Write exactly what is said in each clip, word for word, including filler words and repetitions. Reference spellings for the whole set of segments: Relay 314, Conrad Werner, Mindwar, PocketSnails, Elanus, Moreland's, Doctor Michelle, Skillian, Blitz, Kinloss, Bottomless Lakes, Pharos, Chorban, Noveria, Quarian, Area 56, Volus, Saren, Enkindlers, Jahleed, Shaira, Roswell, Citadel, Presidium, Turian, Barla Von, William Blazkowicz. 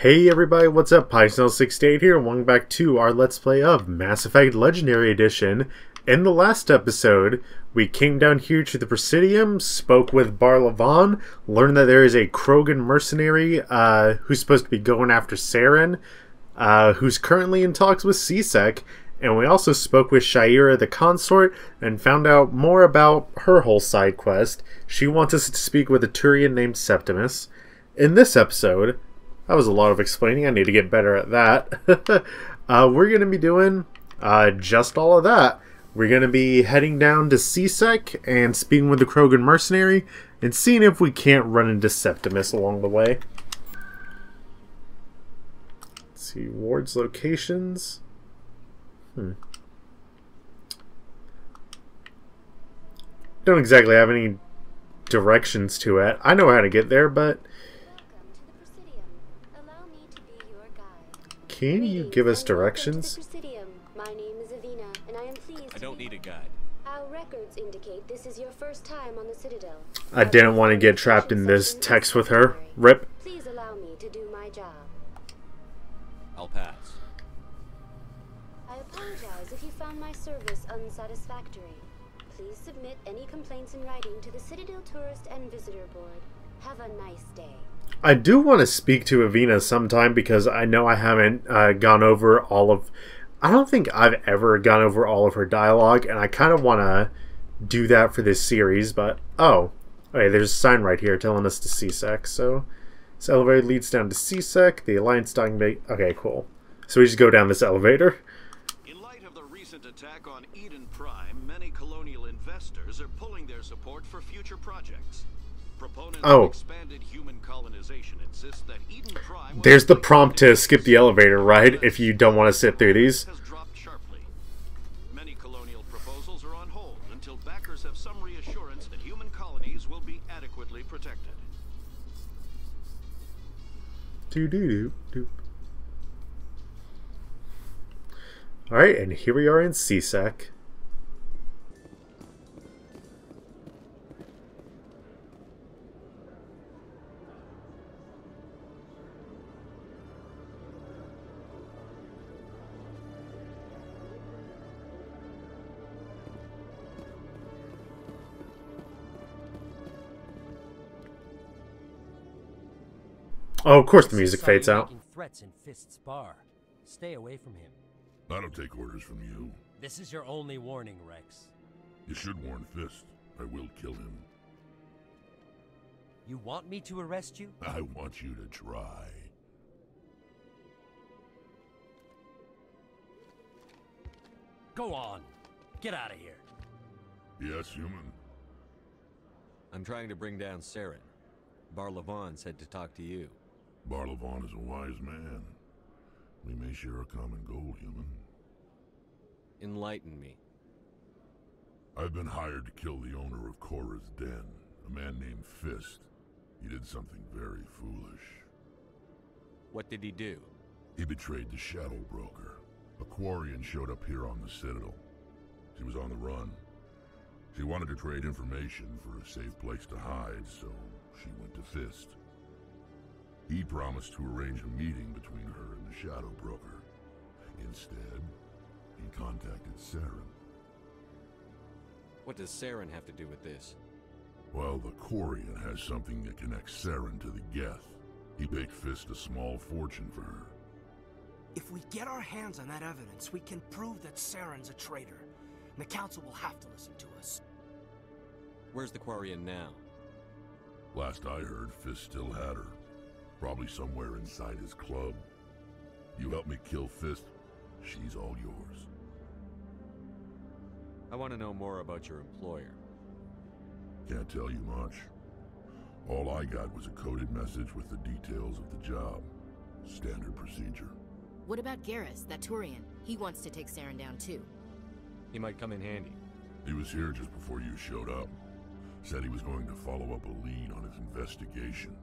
Hey everybody, what's up? PocketSnails sixty-eight here, and welcome back to our Let's Play of Mass Effect Legendary Edition. In the last episode, we came down here to the Presidium, spoke with Barla Von, learned that there is a Krogan mercenary uh, who's supposed to be going after Saren, uh, who's currently in talks with C-Sec, and we also spoke with Shaira the consort and found out more about her whole side quest. She wants us to speak with a Turian named Septimus. In this episode... that was a lot of explaining. I need to get better at that. uh, we're going to be doing uh, just all of that. We're going to be heading down to C-Sec and speaking with the Krogan mercenary and seeing if we can't run into Septimus along the way. Let's see, Ward's locations. Hmm. Don't exactly have any directions to it. I know how to get there, but... can you give us directions? My name is Avina, and I am pleased. I don't need a guide. Our records indicate this is your first time on the Citadel. I didn't want to get trapped in this text with her. Rip. Please allow me to do my job. I'll pass. I apologize if you found my service unsatisfactory. Please submit any complaints in writing to the Citadel Tourist and Visitor Board. Have a nice day. I do want to speak to Avina sometime because I know I haven't uh, gone over all of... I don't think I've ever gone over all of her dialogue, and I kind of want to do that for this series, but... oh, okay, there's a sign right here telling us to C-Sec, so... this elevator leads down to C-Sec, the Alliance docking bay... okay, cool. So we just go down this elevator. In light of the recent attack on Eden Prime, many colonial investors are pulling their support for future projects. Proponents oh. of expanded human colonization insist that Eden Prime... there's the prompt to skip the elevator, right? If you don't want to sit through these. ...has dropped sharply. Many colonial proposals are on hold until backers have some reassurance that human colonies will be adequately protected. Do-do-do-do. Alright, and here we are in C-Sec. Oh, of course the music fades out. Threats in Fist's bar. Stay away from him. I don't take orders from you. This is your only warning, Rex. You should warn Fist. I will kill him. You want me to arrest you? I want you to try. Go on. Get out of here. Yes, human. I'm trying to bring down Saren. Barla Von said to talk to you. Barla Von is a wise man. We may share a common goal, human. Enlighten me. I've been hired to kill the owner of Korra's den, a man named Fist. He did something very foolish. What did he do? He betrayed the Shadow Broker. A Quarian showed up here on the Citadel. She was on the run. She wanted to trade information for a safe place to hide, so she went to Fist. He promised to arrange a meeting between her and the Shadow Broker. Instead, he contacted Saren. What does Saren have to do with this? Well, the Quarian has something that connects Saren to the Geth. He paid Fist a small fortune for her. If we get our hands on that evidence, we can prove that Saren's a traitor. The Council will have to listen to us. Where's the Quarian now? Last I heard, Fist still had her. Probably somewhere inside his club. You help me kill Fist, she's all yours. I want to know more about your employer. Can't tell you much. All I got was a coded message with the details of the job. Standard procedure. What about Garrus, that Turian? He wants to take Saren down too. He might come in handy. He was here just before you showed up. Said he was going to follow up a lead on his investigation.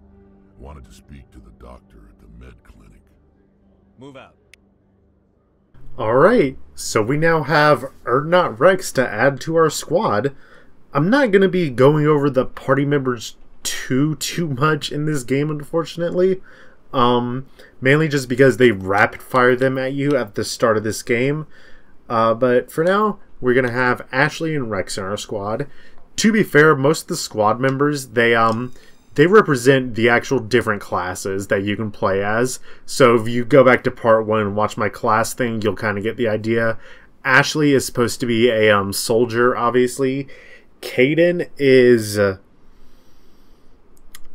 Wanted to speak to the doctor at the med clinic. Move out. Alright, so we now have Erdnot Rex to add to our squad. I'm not going to be going over the party members too, too much in this game, unfortunately. um, mainly just because they rapid fire them at you at the start of this game. Uh, but for now, we're going to have Ashley and Rex in our squad. To be fair, most of the squad members, they um they represent the actual different classes that you can play as. So if you go back to part one and watch my class thing, you'll kind of get the idea. Ashley is supposed to be a um soldier, obviously. Kaden is... Uh,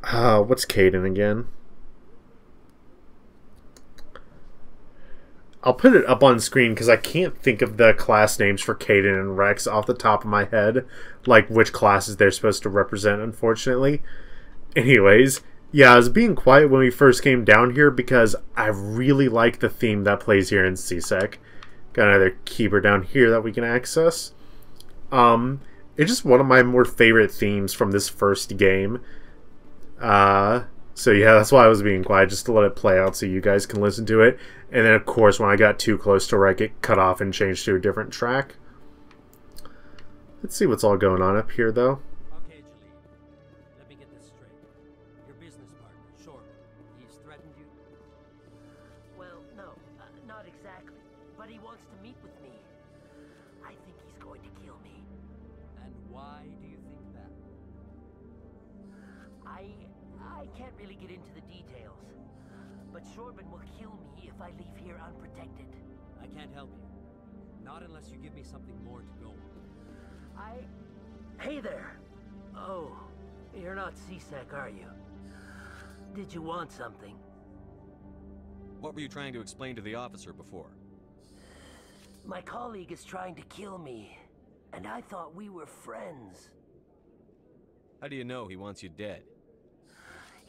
uh, what's Kaden again? I'll put it up on screen because I can't think of the class names for Kaden and Rex off the top of my head, like which classes they're supposed to represent, unfortunately. Anyways, yeah, I was being quiet when we first came down here because I really like the theme that plays here in C-Sec. Got another keeper down here that we can access. Um, it's just one of my more favorite themes from this first game. Uh... So yeah, that's why I was being quiet, just to let it play out so you guys can listen to it. And then of course when I got too close to where I get cut off and changed to a different track. Let's see what's all going on up here though. Okay, Jahleed. Let me get this straight. Your business partner, Chorban, he's threatened you? Well, no, uh, not exactly. But he wants to meet with me. I think he's going to kill me. And why do you think that? I... I can't really get into the details, but Chorban will kill me if I leave here unprotected. I can't help you. Not unless you give me something more to go on. I... Hey there! Oh, you're not C-Sec, are you? Did you want something? What were you trying to explain to the officer before? My colleague is trying to kill me, and I thought we were friends. How do you know he wants you dead?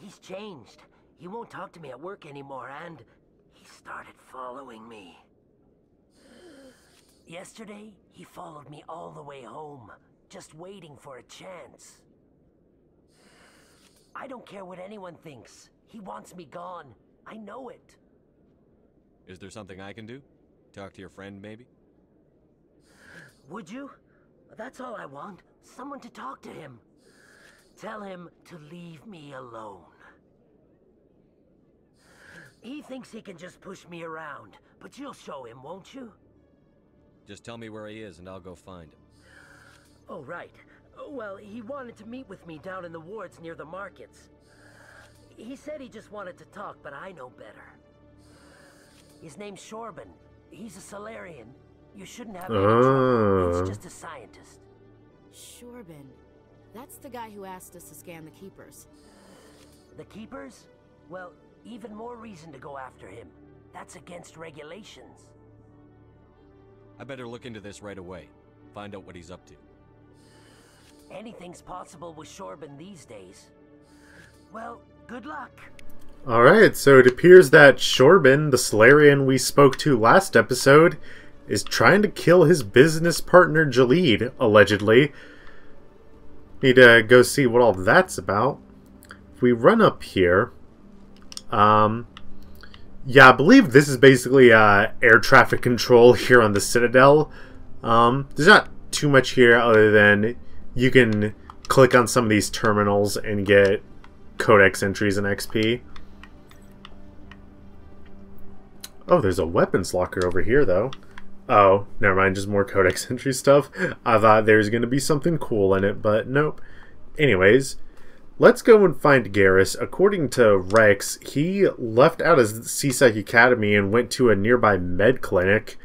He's changed. He won't talk to me at work anymore, and he started following me. Yesterday, he followed me all the way home, just waiting for a chance. I don't care what anyone thinks. He wants me gone. I know it. Is there something I can do? Talk to your friend, maybe? Would you? That's all I want. Someone to talk to him. Tell him to leave me alone. He thinks he can just push me around, but you'll show him, won't you? Just tell me where he is and I'll go find him. Oh, right. Well, he wanted to meet with me down in the wards near the markets. He said he just wanted to talk, but I know better. His name's Chorban. He's a Salarian. You shouldn't have any trouble. He's just a scientist. Chorban. That's the guy who asked us to scan the Keepers. The Keepers? Well, even more reason to go after him. That's against regulations. I better look into this right away. Find out what he's up to. Anything's possible with Chorban these days. Well, good luck. Alright, so it appears that Chorban, the Salarian we spoke to last episode, is trying to kill his business partner Jahleed, allegedly. Need to go see what all that's about. If we run up here, um, yeah, I believe this is basically uh, air traffic control here on the Citadel. Um, there's not too much here other than you can click on some of these terminals and get codex entries and X P. Oh, there's a weapons locker over here though. Oh, never mind, just more codex entry stuff. I thought there was going to be something cool in it, but nope. Anyways, let's go and find Garrus. According to Rex, he left out of C-Sec Academy and went to a nearby med clinic,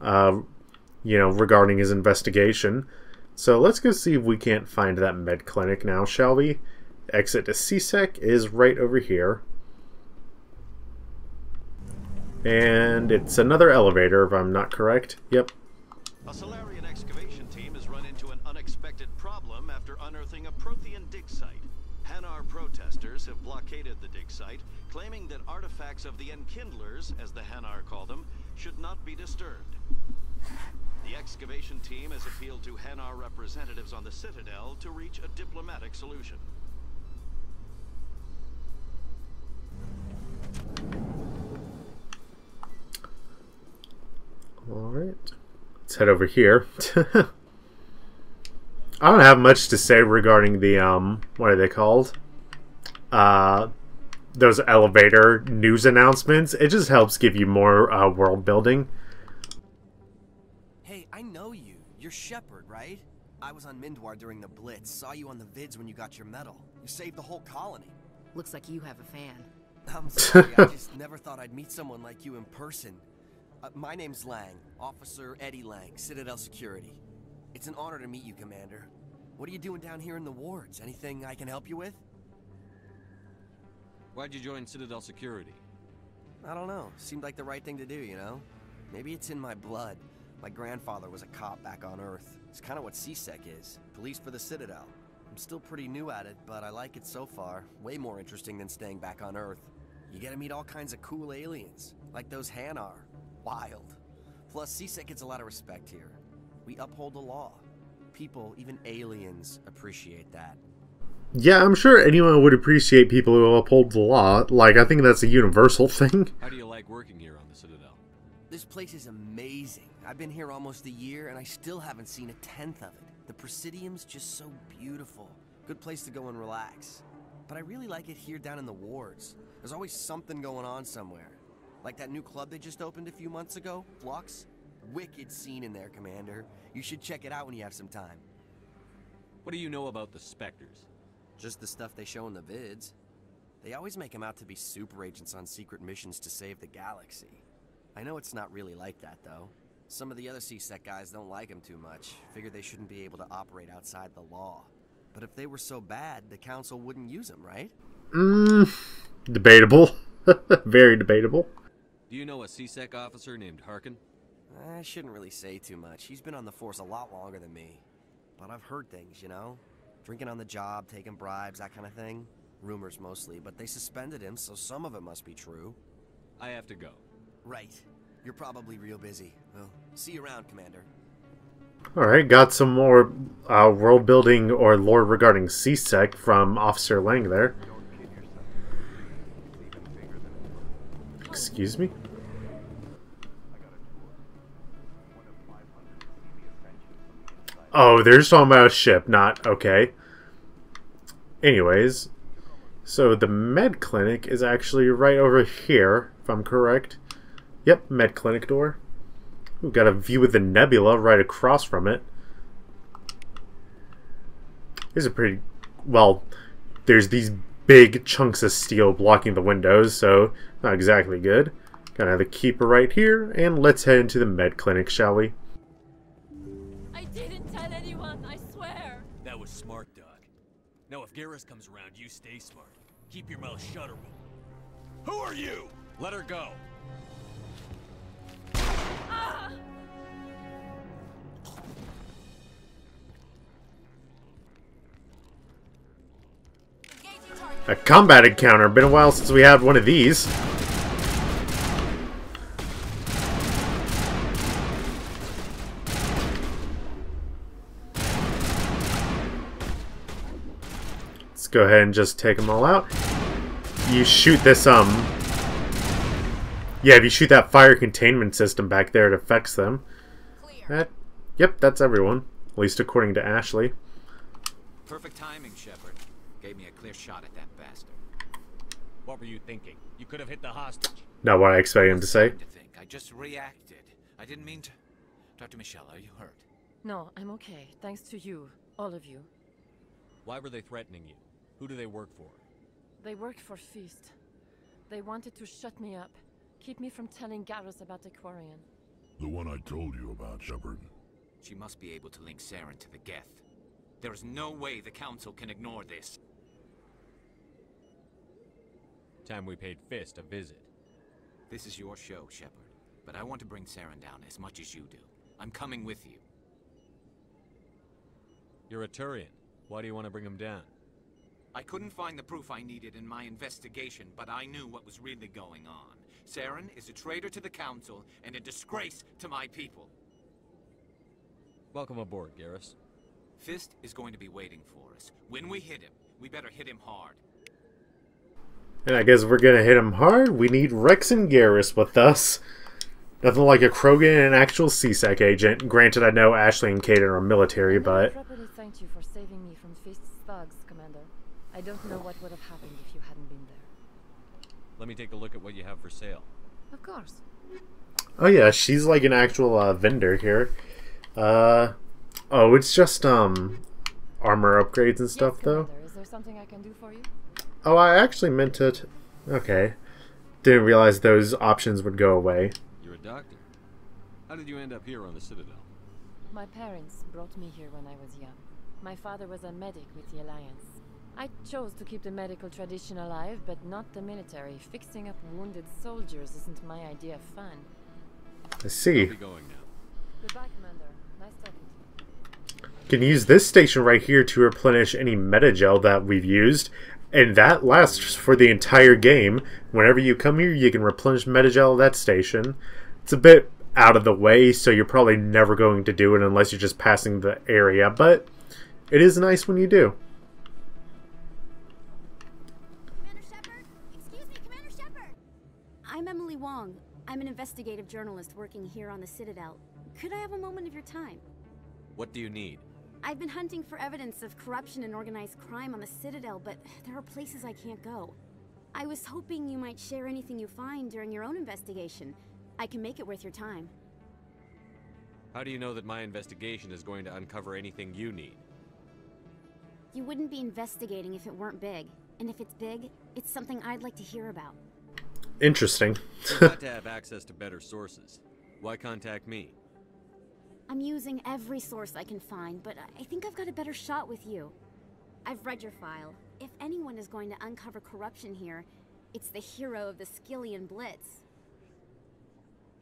uh, you know, regarding his investigation. So let's go see if we can't find that med clinic now, shall we? Exit to C-Sec is right over here. And it's another elevator, if I'm not correct. Yep. A Salarian excavation team has run into an unexpected problem after unearthing a Prothean dig site. Hanar protesters have blockaded the dig site, claiming that artifacts of the Enkindlers, as the Hanar call them, should not be disturbed. The excavation team has appealed to Hanar representatives on the Citadel to reach a diplomatic solution. Alright, let's head over here. I don't have much to say regarding the, um, what are they called? Uh, those elevator news announcements. It just helps give you more uh, world building. Hey, I know you. You're Shepard, right? I was on Mindwar during the Blitz. Saw you on the vids when you got your medal. You saved the whole colony. Looks like you have a fan. I'm sorry, I just never thought I'd meet someone like you in person. Uh, my name's Lang, Officer Eddie Lang, Citadel Security. It's an honor to meet you, Commander. What are you doing down here in the wards? Anything I can help you with? Why'd you join Citadel Security? I don't know. Seemed like the right thing to do, you know? Maybe it's in my blood. My grandfather was a cop back on Earth. It's kind of what C-Sec is. Police for the Citadel. I'm still pretty new at it, but I like it so far. Way more interesting than staying back on Earth. You get to meet all kinds of cool aliens, like those Hanar. Wild. Plus, C-Sec gets a lot of respect here. We uphold the law. People, even aliens, appreciate that. Yeah, I'm sure anyone would appreciate people who uphold the law. Like, I think that's a universal thing. How do you like working here on the Citadel? This place is amazing. I've been here almost a year, and I still haven't seen a tenth of it. The Presidium's just so beautiful. Good place to go and relax. But I really like it here down in the wards. There's always something going on somewhere. Like that new club they just opened a few months ago, Flux. Wicked scene in there, Commander. You should check it out when you have some time. What do you know about the Spectres? Just the stuff they show in the vids. They always make them out to be super agents on secret missions to save the galaxy. I know it's not really like that, though. Some of the other C-Sec guys don't like them too much. Figure they shouldn't be able to operate outside the law. But if they were so bad, the Council wouldn't use them, right? Mmm. Debatable. Very debatable. Do you know a C-Sec officer named Harkin? I shouldn't really say too much. He's been on the force a lot longer than me. But I've heard things, you know? Drinking on the job, taking bribes, that kind of thing. Rumors mostly, but they suspended him, so some of it must be true. I have to go. Right. You're probably real busy. Well, see you around, Commander. Alright, got some more uh, world building or lore regarding C-Sec from Officer Lang there. Excuse me? Oh, they're just talking about a ship, not okay. Anyways, so the med clinic is actually right over here, if I'm correct. Yep, med clinic door. We've got a view of the nebula right across from it. There's a pretty... well, there's these big chunks of steel blocking the windows, so not exactly good. Got another keeper right here, and let's head into the med clinic, shall we? Smart, Doc. Now, if Garrus comes around, you stay smart. Keep your mouth shut, or we'll... Who are you? Let her go. Ah! A combat encounter. Been a while since we had one of these. Go ahead and just take them all out. You shoot this, um... yeah, if you shoot that fire containment system back there, it affects them. That, yep, that's everyone. At least according to Ashley. Perfect timing, Shepard. Gave me a clear shot at that bastard. What were you thinking? You could have hit the hostage. Not what I expected him to say. To think. I just reacted. I didn't mean to... Doctor Michelle, are you hurt? No, I'm okay. Thanks to you. All of you. Why were they threatening you? Who do they work for? They work for Fist. They wanted to shut me up. Keep me from telling Garrus about the Quarian. The one I told you about, Shepard. She must be able to link Saren to the Geth. There is no way the Council can ignore this. Time we paid Fist a visit. This is your show, Shepard. But I want to bring Saren down as much as you do. I'm coming with you. You're a Turian. Why do you want to bring him down? I couldn't find the proof I needed in my investigation, but I knew what was really going on. Saren is a traitor to the Council and a disgrace to my people. Welcome aboard, Garrus. Fist is going to be waiting for us. When we hit him, we better hit him hard. And I guess we're gonna hit him hard. We need Rex and Garrus with us. Nothing like a Krogan and an actual C-Sec agent. Granted, I know Ashley and Kaden are military, but... properly thank you for saving me from Fist's thugs, Commander. I don't know what would have happened if you hadn't been there. Let me take a look at what you have for sale. Of course. Oh yeah, she's like an actual uh, vendor here. Uh, oh, it's just um, armor upgrades and stuff, yes, though. Is there something I can do for you? Oh, I actually meant it. Okay, didn't realize those options would go away. You're a doctor. How did you end up here on the Citadel? My parents brought me here when I was young. My father was a medic with the Alliance. I chose to keep the medical tradition alive, but not the military. Fixing up wounded soldiers isn't my idea of fun. I see. Going now? Goodbye, Commander. Nice talking to you. Can use this station right here to replenish any Metagel that we've used, and that lasts for the entire game. Whenever you come here, you can replenish Metagel at that station. It's a bit out of the way, so you're probably never going to do it unless you're just passing the area, but it is nice when you do. I'm an investigative journalist working here on the Citadel. Could I have a moment of your time? What do you need? I've been hunting for evidence of corruption and organized crime on the Citadel, but there are places I can't go. I was hoping you might share anything you find during your own investigation. I can make it worth your time. How do you know that my investigation is going to uncover anything you need? You wouldn't be investigating if it weren't big. And if it's big, it's something I'd like to hear about. Interesting. You've got to have access to better sources. Why contact me? I'm using every source I can find, but I think I've got a better shot with you. I've read your file. If anyone is going to uncover corruption here, it's the hero of the Skillian Blitz.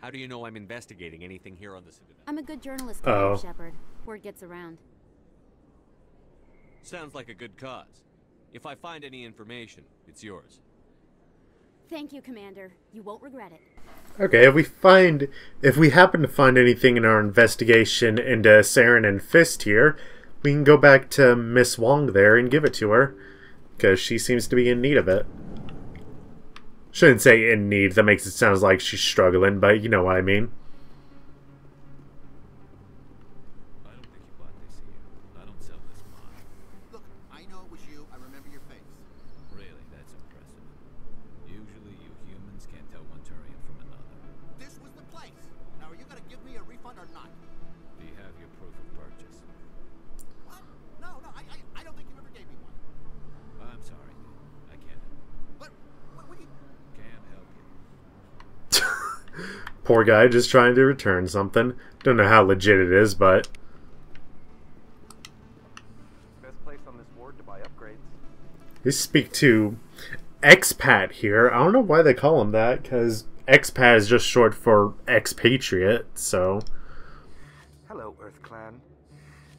How do you know I'm investigating anything here on the Citadel? I'm a good journalist, oh. Shepard. Word gets around. Sounds like a good cause. If I find any information, it's yours. Thank you, Commander. You won't regret it. Okay, if we find, if we happen to find anything in our investigation into Saren and Fist here, we can go back to Miss Wong there and give it to her, because she seems to be in need of it. Shouldn't say in need. That makes it sound like she's struggling, but you know what I mean. I don't think you bought this here. I don't sell this mod. Look, I know it was you. I remember your face. Really, that's impressive. Usually you humans can't tell one Turian from another. This was the place. Now are you going to give me a refund or not? Do you have your proof of purchase? What? No, no, I, I, I don't think you ever gave me one. Well, I'm sorry. I can't. What? What, what do you... Can't help you. Poor guy just trying to return something. Don't know how legit it is, but... Best place on this ward to buy upgrades. You speak to... expat here. I don't know why they call him that, because expat is just short for expatriate, so... Hello, Earth Clan.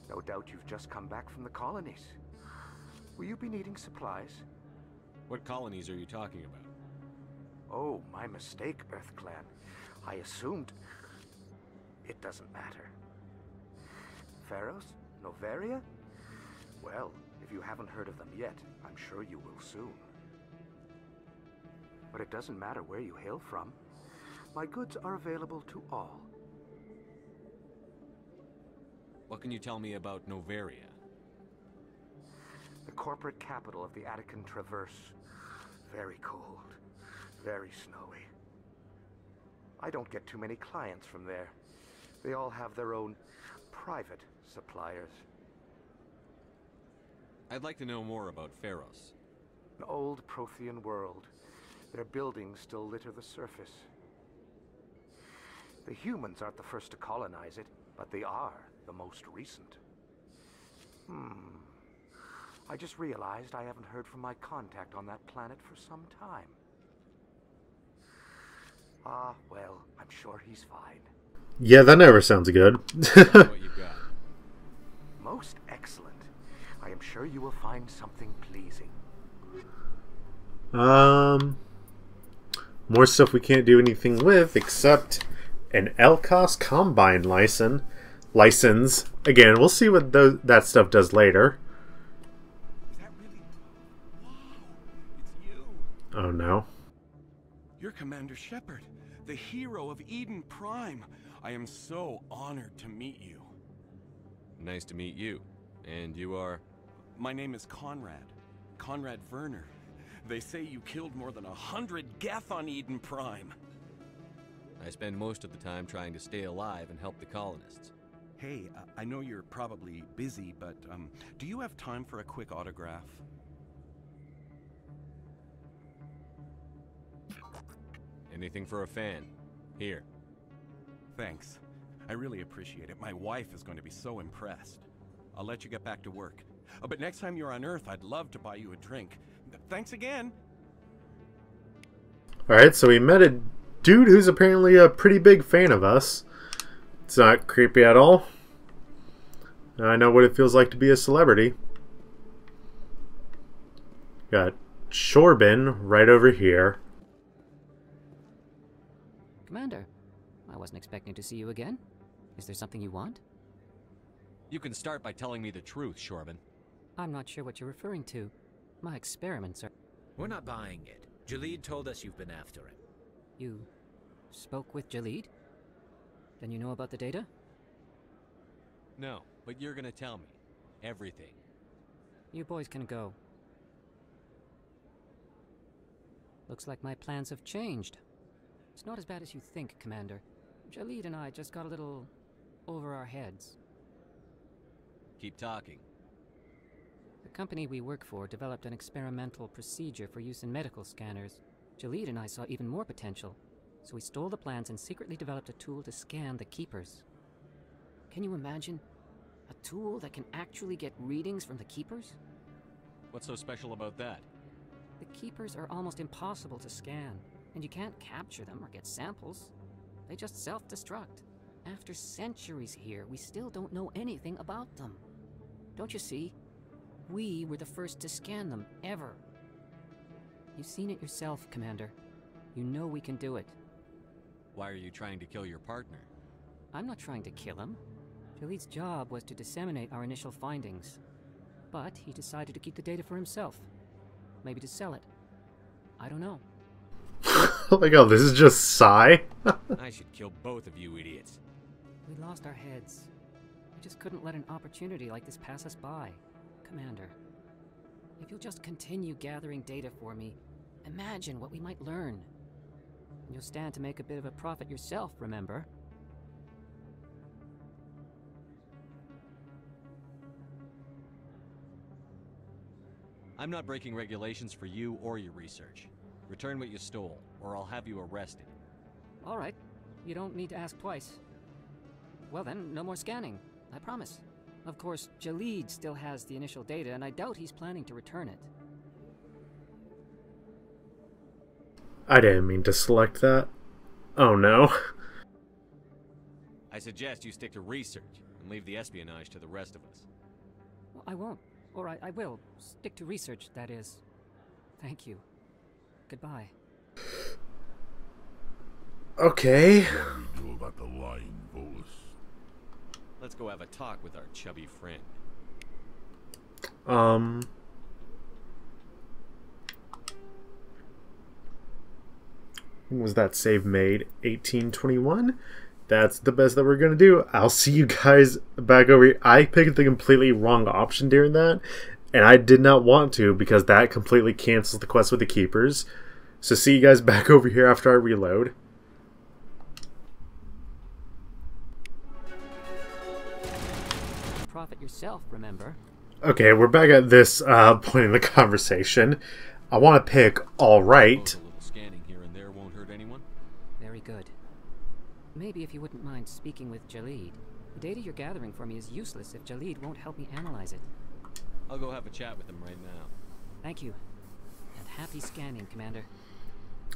No doubt you've just come back from the colonies. Will you be needing supplies? What colonies are you talking about? Oh, my mistake, Earth Clan. I assumed... It doesn't matter. Pharos? Noveria? Well, if you haven't heard of them yet, I'm sure you will soon. But it doesn't matter where you hail from. My goods are available to all. What can you tell me about Noveria? The corporate capital of the Attican Traverse. Very cold. Very snowy. I don't get too many clients from there. They all have their own private suppliers. I'd like to know more about Pharos. An old Prothean world. Their buildings still litter the surface. The humans aren't the first to colonize it, but they are the most recent. Hmm. I just realized I haven't heard from my contact on that planet for some time. Ah, well, I'm sure he's fine. Yeah, that never sounds good. What you got? Most excellent. I am sure you will find something pleasing. Um... More stuff we can't do anything with, except an Elkos Combine license. License. Again, we'll see what th that stuff does later. Is that really... Wow, it's you. Oh no. You're Commander Shepard, the hero of Eden Prime. I am so honored to meet you. Nice to meet you. And you are? My name is Conrad. Conrad Werner. They say you killed more than a hundred Geth on Eden Prime. I spend most of the time trying to stay alive and help the colonists. Hey, uh, I know you're probably busy, but um, do you have time for a quick autograph? Anything for a fan. Here. Thanks. I really appreciate it. My wife is going to be so impressed. I'll let you get back to work. Oh, but next time you're on Earth, I'd love to buy you a drink. Thanks again. Alright, so we met a dude who's apparently a pretty big fan of us. It's not creepy at all. I know what it feels like to be a celebrity. Got Chorban right over here. Commander, I wasn't expecting to see you again. Is there something you want? You can start by telling me the truth, Chorban. I'm not sure what you're referring to. My experiments are... We're not buying it. Jahleed told us you've been after him. You spoke with Jahleed? Then you know about the data? No, but you're gonna tell me. Everything. You boys can go. Looks like my plans have changed. It's not as bad as you think, Commander. Jahleed and I just got a little... over our heads. Keep talking. The company we work for developed an experimental procedure for use in medical scanners. Jahleed and I saw even more potential, so we stole the plans and secretly developed a tool to scan the Keepers. Can you imagine? A tool that can actually get readings from the Keepers? What's so special about that? The Keepers are almost impossible to scan, and you can't capture them or get samples. They just self-destruct. After centuries here, we still don't know anything about them. Don't you see? We were the first to scan them, ever. You've seen it yourself, Commander. You know we can do it. Why are you trying to kill your partner? I'm not trying to kill him. Jahleed's job was to disseminate our initial findings. But he decided to keep the data for himself. Maybe to sell it. I don't know. Like, oh, this is just sigh. I should kill both of you idiots. We lost our heads. We just couldn't let an opportunity like this pass us by. Commander, if you'll just continue gathering data for me, imagine what we might learn. And you'll stand to make a bit of a profit yourself, remember? I'm not breaking regulations for you or your research. Return what you stole, or I'll have you arrested. All right. You don't need to ask twice. Well then, no more scanning. I promise. Of course, Jahleed still has the initial data, and I doubt he's planning to return it. I didn't mean to select that. Oh no. I suggest you stick to research, and leave the espionage to the rest of us. Well, I won't. Or I, I will. Stick to research, that is. Thank you. Goodbye. Okay. What do we do about the lying Volus? Let's go have a talk with our chubby friend. Um. When was that save made? eighteen twenty-one? That's the best that we're going to do. I'll see you guys back over here. I picked the completely wrong option during that. And I did not want to, because that completely cancels the quest with the Keepers. So see you guys back over here after I reload. Profit yourself, remember? Okay, we're back at this uh, point in the conversation. I want to pick all right. A little scanning here and there won't hurt anyone. Very good. Maybe if you wouldn't mind speaking with Jahleed. The data you're gathering for me is useless if Jahleed won't help me analyze it. I'll go have a chat with him right now. Thank you. And happy scanning, Commander.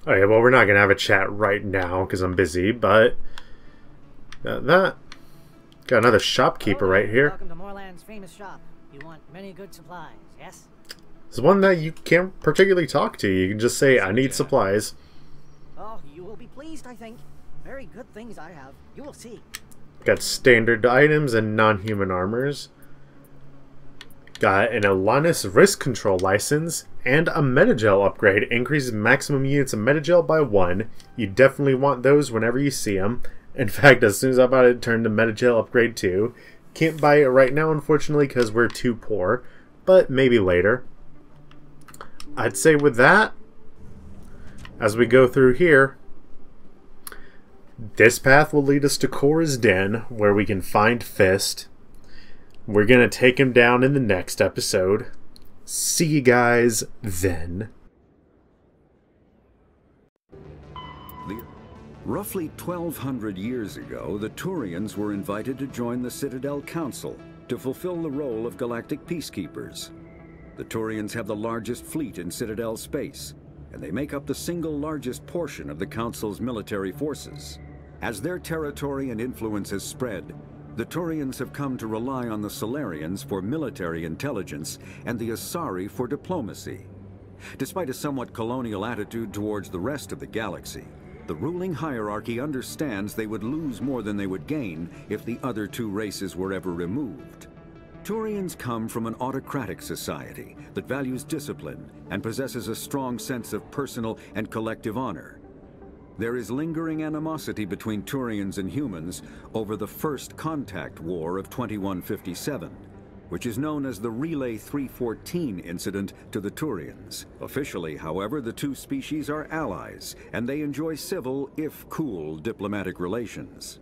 Alright, well, we're not going to have a chat right now because I'm busy, but... Got that. Got another shopkeeper right here. Welcome to Moreland's famous shop. You want many good supplies, yes? It's one that you can't particularly talk to. You can just say, I need supplies. Oh, you will be pleased, I think. Very good things I have. You will see. Got standard items and non-human armors. Got an Elanus wrist control license and a Metagel upgrade. Increases maximum units of Metagel by one. You definitely want those whenever you see them. In fact, as soon as I bought it, turned to Metagel upgrade two. Can't buy it right now, unfortunately, because we're too poor. But maybe later. I'd say with that, as we go through here, this path will lead us to Korra's Den, where we can find Fist. We're going to take him down in the next episode. See you guys then. Roughly twelve hundred years ago, the Turians were invited to join the Citadel Council to fulfill the role of galactic peacekeepers. The Turians have the largest fleet in Citadel space, and they make up the single largest portion of the Council's military forces. As their territory and influence has spread, the Turians have come to rely on the Salarians for military intelligence and the Asari for diplomacy. Despite a somewhat colonial attitude towards the rest of the galaxy, the ruling hierarchy understands they would lose more than they would gain if the other two races were ever removed. Turians come from an autocratic society that values discipline and possesses a strong sense of personal and collective honor. There is lingering animosity between Turians and humans over the First Contact War of twenty-one fifty-seven, which is known as the Relay three fourteen incident to the Turians. Officially, however, the two species are allies, and they enjoy civil, if cool, diplomatic relations.